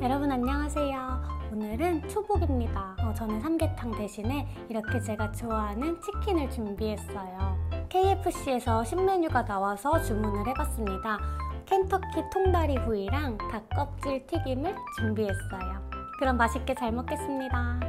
여러분 안녕하세요. 오늘은 초복입니다. 저는 삼계탕 대신에 이렇게 제가 좋아하는 치킨을 준비했어요. KFC에서 신메뉴가 나와서 주문을 해봤습니다. 켄터키 통다리 구이랑 닭껍질 튀김을 준비했어요. 그럼 맛있게 잘 먹겠습니다.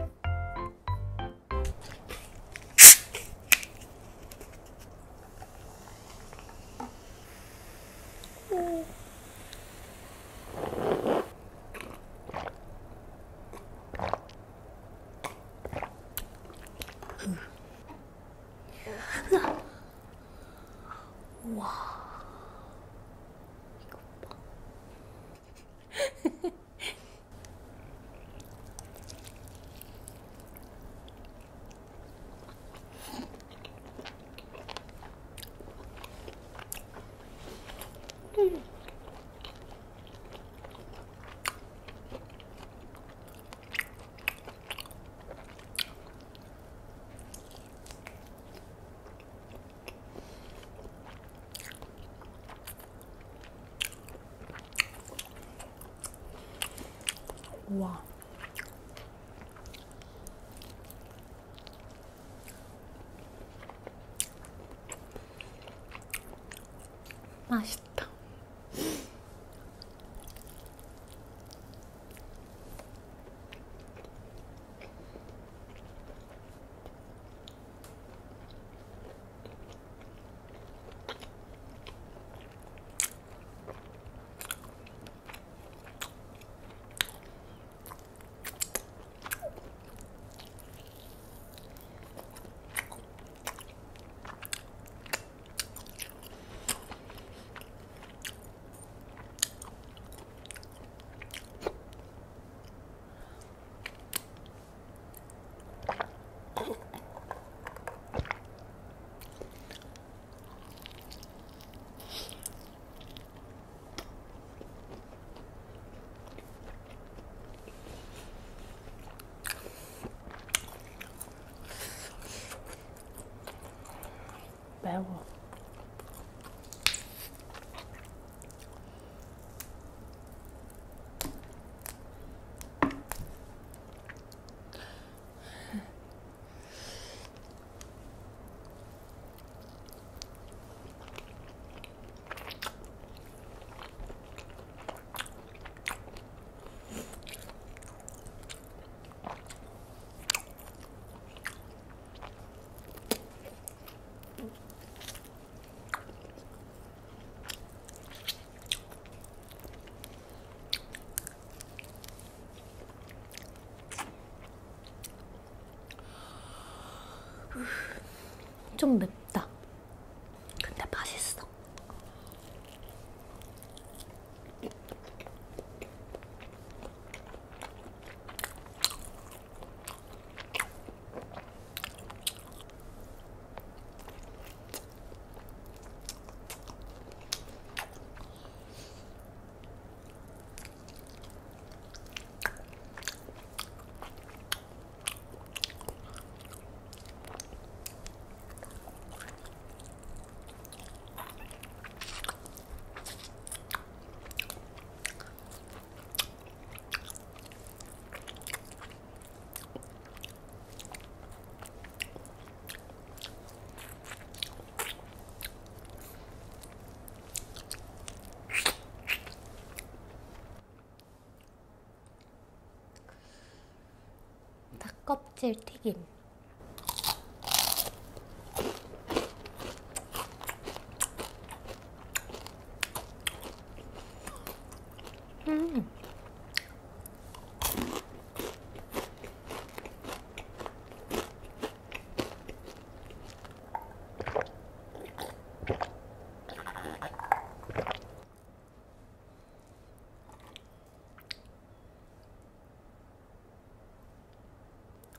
와, 이거 봐. 와. 맛있다. 매워. 좀 맵다. 근데 맛있어. 껍질 튀김.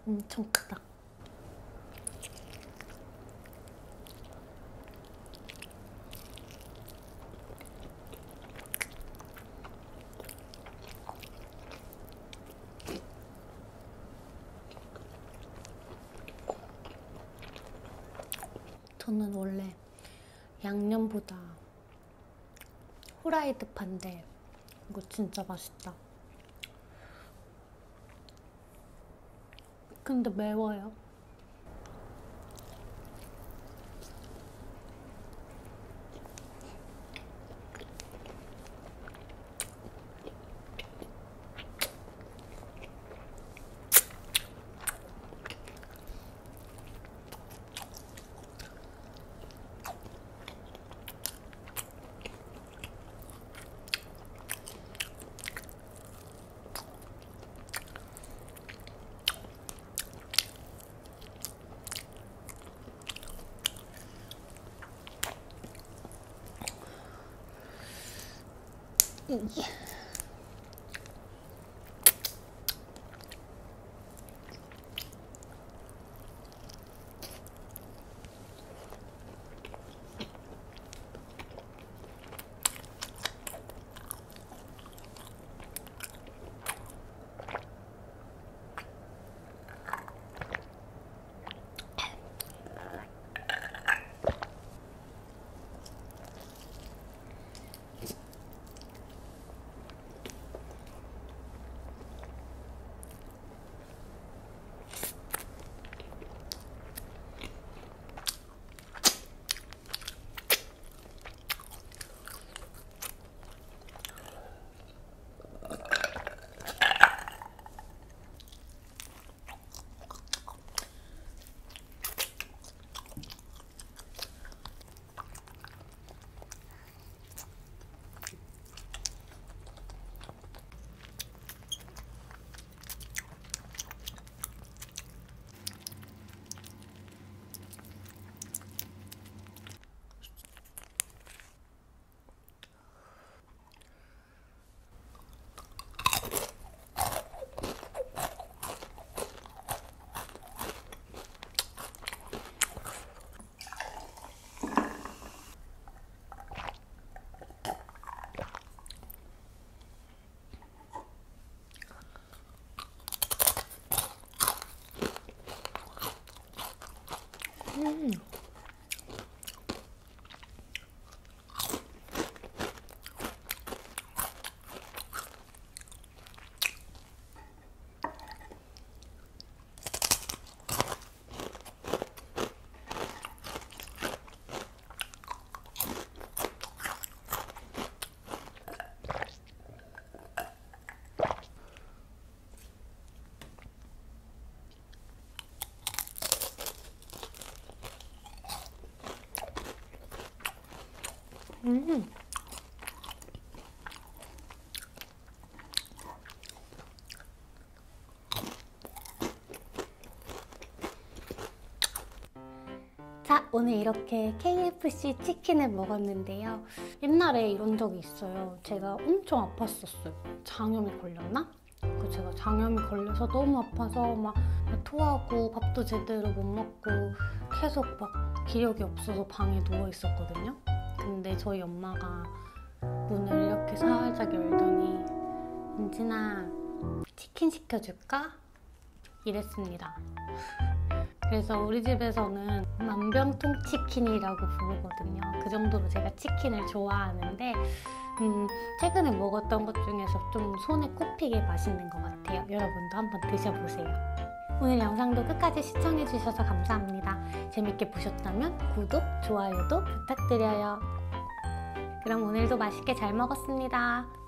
엄청 크다. 저는 원래 양념보다 후라이드 파인데 이거 진짜 맛있다. 근데 매워요. 자, 오늘 이렇게 KFC 치킨을 먹었는데요. 옛날에 이런 적이 있어요. 제가 엄청 아팠었어요. 장염이 걸렸나? 제가 장염이 걸려서 너무 아파서 막 토하고 밥도 제대로 못 먹고 계속 막 기력이 없어서 방에 누워 있었거든요. 근데 저희 엄마가 문을 이렇게 살짝 열더니 은진아, 치킨 시켜줄까? 이랬습니다. 그래서 우리 집에서는 만병통 치킨이라고 부르거든요. 그 정도로 제가 치킨을 좋아하는데 최근에 먹었던 것 중에서 좀 손에 꼽히게 맛있는 것 같아요. 여러분도 한번 드셔보세요. 오늘 영상도 끝까지 시청해주셔서 감사합니다. 재밌게 보셨다면 구독, 좋아요도 부탁드려요. 그럼 오늘도 맛있게 잘 먹었습니다.